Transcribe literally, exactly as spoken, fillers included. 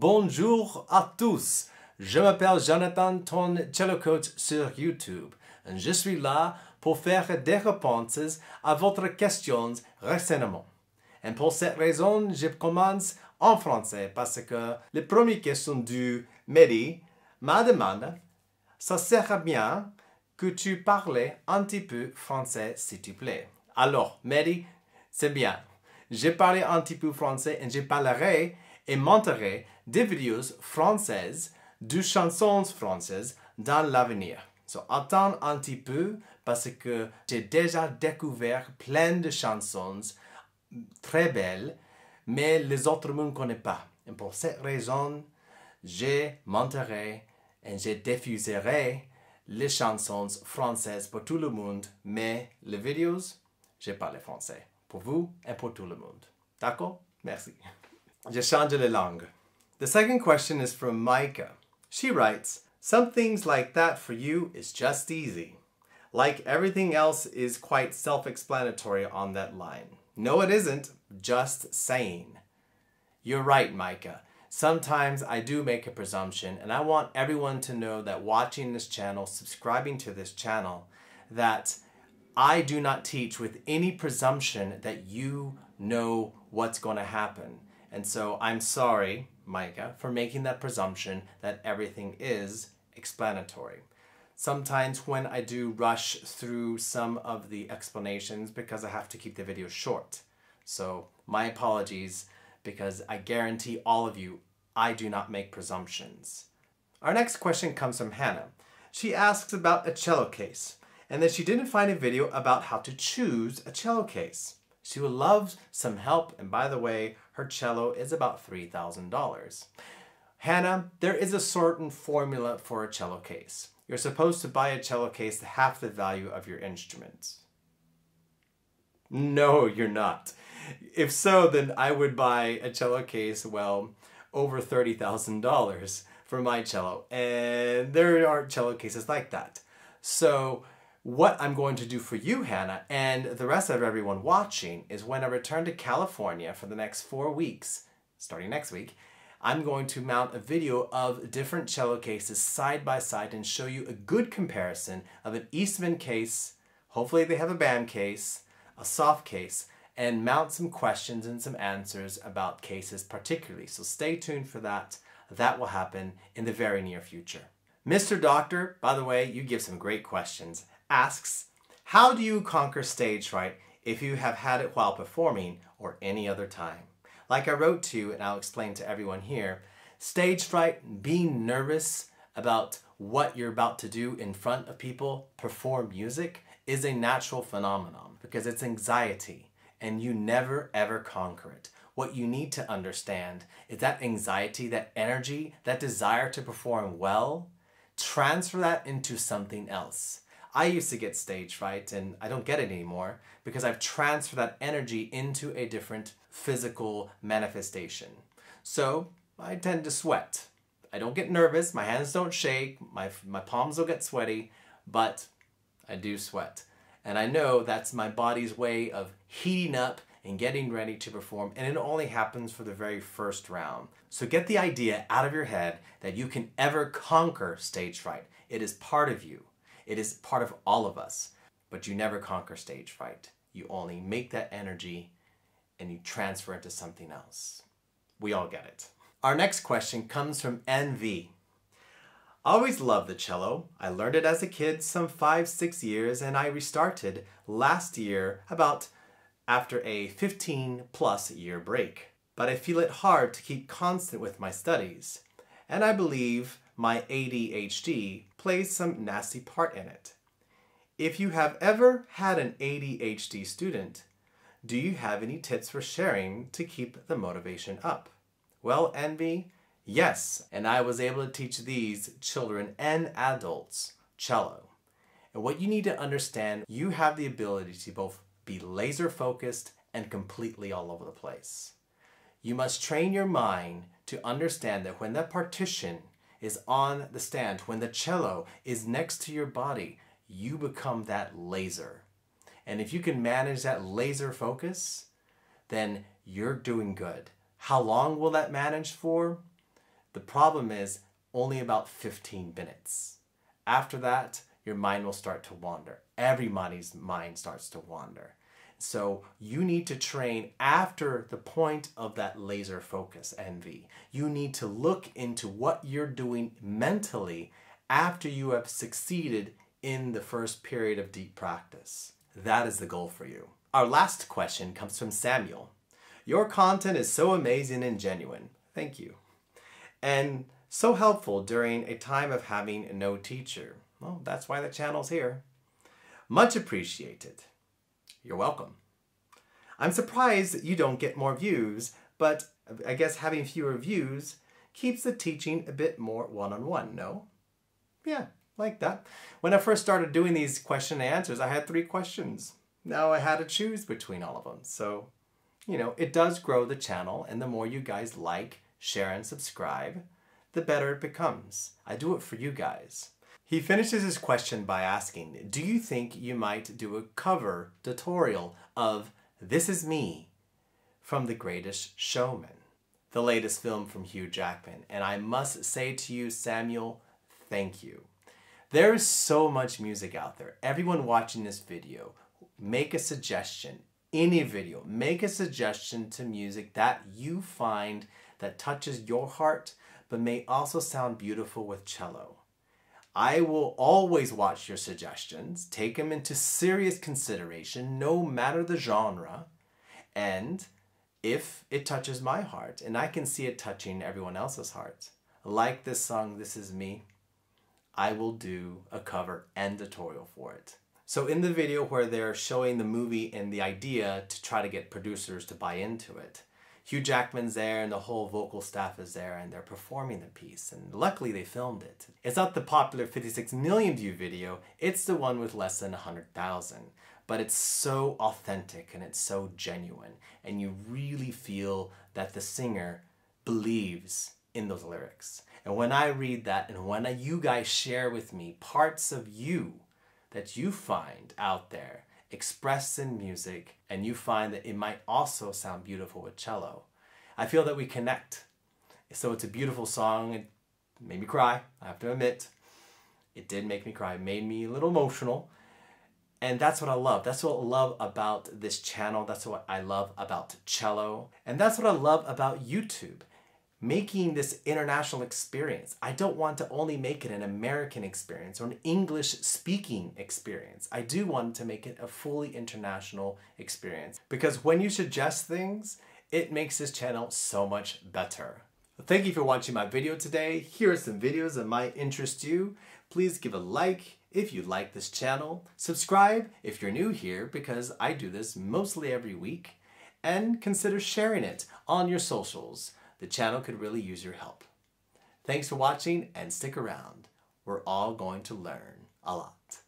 Bonjour à tous, je m'appelle Jonathan, ton télécoach sur YouTube. Je suis là pour faire des réponses à votre question récemment. Et pour cette raison, je commence en français parce que la première question du Mehdi m'a demandé « Ça serait bien que tu parles un petit peu français, s'il te plaît. » Alors, Mehdi, c'est bien. J'ai parlé un petit peu français et je parlerai et monterai des vidéos françaises, des chansons françaises dans l'avenir. So, attends un petit peu parce que j'ai déjà découvert plein de chansons très belles, mais les autres ne me connaissent pas. Et pour cette raison, je monterai et je diffuserai les chansons françaises pour tout le monde, mais les vidéos, je parle français. Pour vous et pour tout le monde. D'accord? Merci. Je change les langues. The second question is from Micah. She writes, some things like that for you is just easy. Like everything else is quite self-explanatory on that line. No, it isn't. Just saying. You're right, Micah. Sometimes I do make a presumption, and I want everyone to know that watching this channel, subscribing to this channel, that I do not teach with any presumption that you know what's going to happen. And so I'm sorry, Micah, for making that presumption that everything is explanatory. Sometimes when I do rush through some of the explanations because I have to keep the video short. So my apologies, because I guarantee all of you, I do not make presumptions. Our next question comes from Hannah. She asks about a cello case, and that she didn't find a video about how to choose a cello case. She would love some help, and by the way, her cello is about three thousand dollars. Hannah, there is a certain formula for a cello case. You're supposed to buy a cello case half the value of your instruments. No, you're not. If so, then I would buy a cello case, well, over thirty thousand dollars for my cello, and there aren't cello cases like that. So, what I'm going to do for you, Hannah, and the rest of everyone watching, is when I return to California for the next four weeks, starting next week, I'm going to mount a video of different cello cases side by side and show you a good comparison of an Eastman case, hopefully they have a band case, a soft case, and mount some questions and some answers about cases particularly. So stay tuned for that. That will happen in the very near future. Mister Doctor, by the way, you give some great questions, asks, how do you conquer stage fright if you have had it while performing or any other time? Like I wrote to you, and I'll explain to everyone here, stage fright, being nervous about what you're about to do in front of people, perform music, is a natural phenomenon because it's anxiety and you never ever conquer it. What you need to understand is that anxiety, that energy, that desire to perform well, transfer that into something else. I used to get stage fright and I don't get it anymore because I've transferred that energy into a different physical manifestation. So I tend to sweat. I don't get nervous, my hands don't shake, my, my palms don't get sweaty, but I do sweat. And I know that's my body's way of heating up and getting ready to perform, and it only happens for the very first round. So get the idea out of your head that you can ever conquer stage fright. It is part of you. It is part of all of us, but you never conquer stage fright. You only make that energy and you transfer it to something else. We all get it. Our next question comes from N V I always loved the cello. I learned it as a kid some five, six years, and I restarted last year about after a fifteen plus year break. But I feel it hard to keep constant with my studies, and I believe my A D H D plays some nasty part in it. If you have ever had an A D H D student, do you have any tips for sharing to keep the motivation up? Well, N V, yes, and I was able to teach these children and adults cello. And what you need to understand, you have the ability to both be laser focused and completely all over the place. You must train your mind to understand that when that partition is on the stand, when the cello is next to your body, you become that laser. And if you can manage that laser focus, then you're doing good. How long will that manage for? The problem is only about fifteen minutes. After that, your mind will start to wander. Everybody's mind starts to wander. So you need to train after the point of that laser focus, N V. You need to look into what you're doing mentally after you have succeeded in the first period of deep practice. That is the goal for you. Our last question comes from Samuel. Your content is so amazing and genuine. Thank you. And so helpful during a time of having no teacher. Well, that's why the channel's here. Much appreciated. You're welcome. I'm surprised that you don't get more views, but I guess having fewer views keeps the teaching a bit more one-on-one, no? Yeah, like that. When I first started doing these question and answers, I had three questions. Now I had to choose between all of them. So, you know, it does grow the channel, and the more you guys like, share, and subscribe, the better it becomes. I do it for you guys. He finishes his question by asking, do you think you might do a cover tutorial of This Is Me from The Greatest Showman, the latest film from Hugh Jackman? And I must say to you, Samuel, thank you. There is so much music out there. Everyone watching this video, make a suggestion, any video, make a suggestion to music that you find that touches your heart, but may also sound beautiful with cello. I will always watch your suggestions, take them into serious consideration, no matter the genre, and if it touches my heart, and I can see it touching everyone else's heart. Like this song, This Is Me, I will do a cover and tutorial for it. So in the video where they're showing the movie and the idea to try to get producers to buy into it, Hugh Jackman's there and the whole vocal staff is there and they're performing the piece, and luckily they filmed it. It's not the popular fifty-six million view video, it's the one with less than one hundred thousand. But it's so authentic and it's so genuine, and you really feel that the singer believes in those lyrics. And when I read that, and when I, you guys share with me parts of you that you find out there, expressed in music, and you find that it might also sound beautiful with cello, I feel that we connect. So it's a beautiful song. It made me cry, I have to admit. It did make me cry. It made me a little emotional. And that's what I love. That's what I love about this channel. That's what I love about cello. And that's what I love about YouTube. Making this international experience. I don't want to only make it an American experience or an English-speaking experience. I do want to make it a fully international experience, because when you suggest things, it makes this channel so much better. Thank you for watching my video today. Here are some videos that might interest you. Please give a like if you like this channel. Subscribe if you're new here, because I do this mostly every week. And consider sharing it on your socials. The channel could really use your help. Thanks for watching, and stick around. We're all going to learn a lot.